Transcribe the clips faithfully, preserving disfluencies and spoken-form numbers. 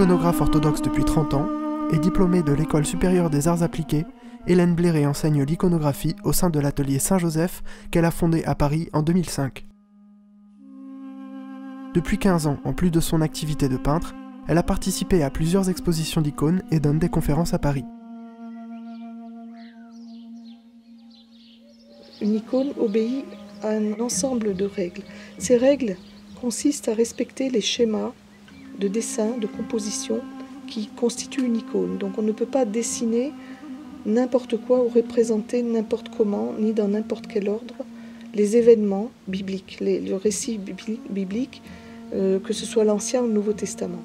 Iconographe orthodoxe depuis trente ans et diplômée de l'École supérieure des arts appliqués, Hélène Blère enseigne l'iconographie au sein de l'atelier Saint-Joseph qu'elle a fondé à Paris en deux mille cinq. Depuis quinze ans, en plus de son activité de peintre, elle a participé à plusieurs expositions d'icônes et donne des conférences à Paris. Une icône obéit à un ensemble de règles. Ces règles consistent à respecter les schémas de dessin, de composition qui constituent une icône. Donc on ne peut pas dessiner n'importe quoi ou représenter n'importe comment, ni dans n'importe quel ordre, les événements bibliques, les, le récit biblique, euh, que ce soit l'Ancien ou le Nouveau Testament.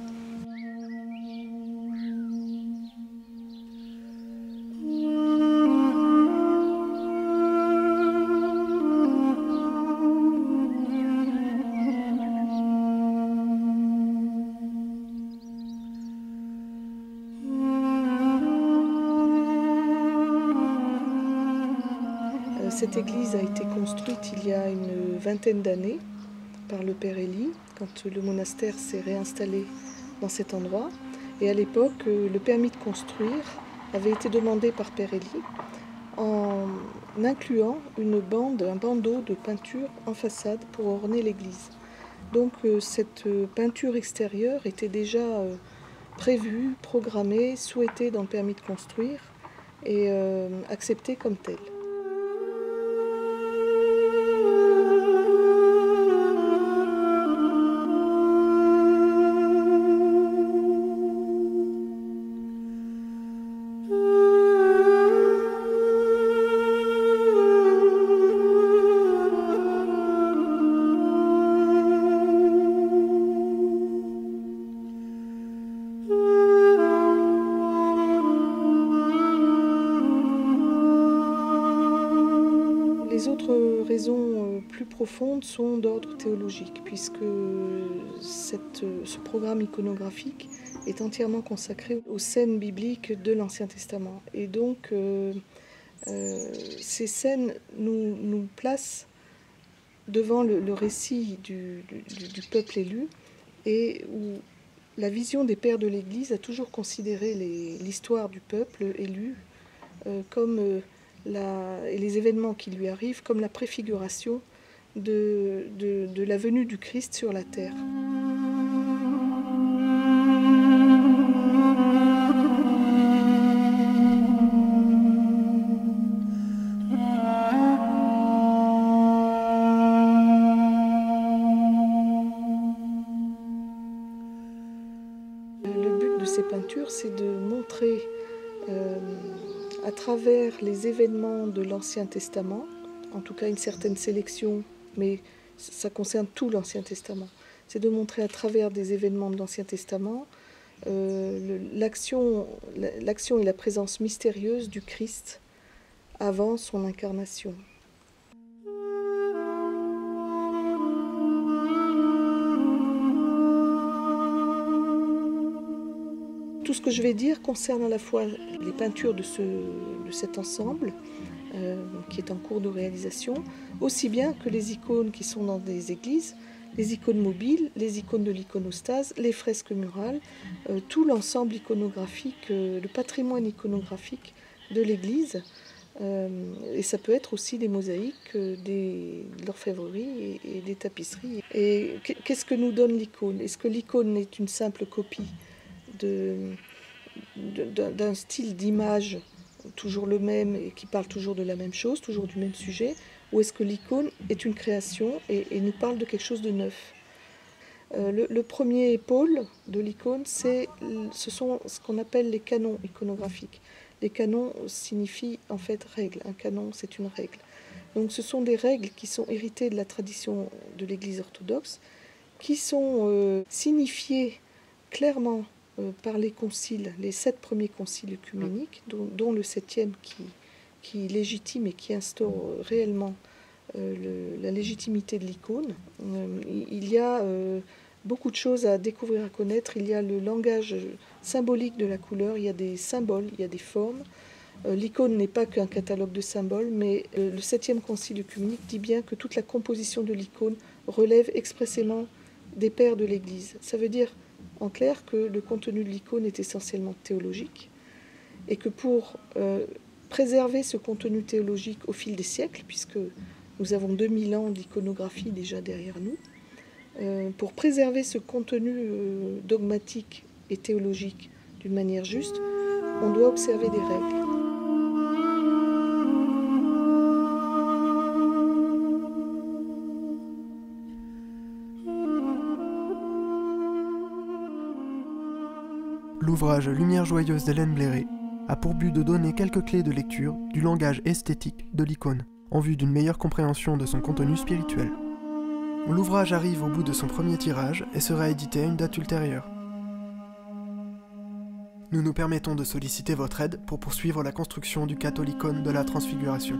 Cette église a été construite il y a une vingtaine d'années par le Père Elie, quand le monastère s'est réinstallé dans cet endroit. Et à l'époque, le permis de construire avait été demandé par Père Elie en incluant une bande, un bandeau de peinture en façade pour orner l'église. Donc cette peinture extérieure était déjà prévue, programmée, souhaitée dans le permis de construire et acceptée comme telle. Les autres raisons plus profondes sont d'ordre théologique, puisque cette, ce programme iconographique est entièrement consacré aux scènes bibliques de l'Ancien Testament. Et donc, euh, euh, ces scènes nous, nous placent devant le, le récit du, du, du peuple élu, et où la vision des pères de l'Église a toujours considéré l'histoire du peuple élu euh, comme... Euh, La, et les événements qui lui arrivent comme la préfiguration de, de, de la venue du Christ sur la terre. Le but de ces peintures, c'est de montrer euh, à travers les événements de l'Ancien Testament, en tout cas une certaine sélection, mais ça concerne tout l'Ancien Testament, c'est de montrer à travers des événements de l'Ancien Testament euh, l'action et la présence mystérieuse du Christ avant son incarnation. Tout ce que je vais dire concerne à la fois les peintures de, ce, de cet ensemble euh, qui est en cours de réalisation, aussi bien que les icônes qui sont dans des églises, les icônes mobiles, les icônes de l'iconostase, les fresques murales, euh, tout l'ensemble iconographique, euh, le patrimoine iconographique de l'église. Euh, et ça peut être aussi des mosaïques, euh, des, de l'orfèvrerie et, et des tapisseries. Et qu'est-ce que nous donne l'icône? Est-ce que l'icône est une simple copie d'un style d'image toujours le même et qui parle toujours de la même chose, toujours du même sujet, ou est-ce que l'icône est une création et, et nous parle de quelque chose de neuf? euh, le, le premier pôle de l'icône, c'est ce sont ce qu'on appelle les canons iconographiques. Les canons signifient en fait règle. Un canon, c'est une règle. Donc ce sont des règles qui sont héritées de la tradition de l'Église orthodoxe, qui sont euh, signifiées clairement par les conciles, les sept premiers conciles œcuméniques, dont, dont le septième qui, qui légitime et qui instaure réellement euh, le, la légitimité de l'icône. Euh, il y a euh, beaucoup de choses à découvrir, à connaître. Il y a le langage symbolique de la couleur, il y a des symboles, il y a des formes. Euh, l'icône n'est pas qu'un catalogue de symboles, mais euh, le septième concile œcuménique dit bien que toute la composition de l'icône relève expressément des pères de l'Église. Ça veut dire en clair que le contenu de l'icône est essentiellement théologique et que pour euh, préserver ce contenu théologique au fil des siècles, puisque nous avons deux mille ans d'iconographie déjà derrière nous, euh, pour préserver ce contenu euh, dogmatique et théologique d'une manière juste, on doit observer des règles. L'ouvrage Lumière joyeuse d'Hélène Blère a pour but de donner quelques clés de lecture du langage esthétique de l'icône, en vue d'une meilleure compréhension de son contenu spirituel. L'ouvrage arrive au bout de son premier tirage et sera édité à une date ultérieure. Nous nous permettons de solliciter votre aide pour poursuivre la construction du catholicon de la Transfiguration.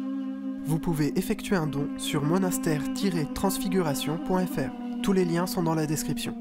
Vous pouvez effectuer un don sur monastère tiret transfiguration point F R. Tous les liens sont dans la description.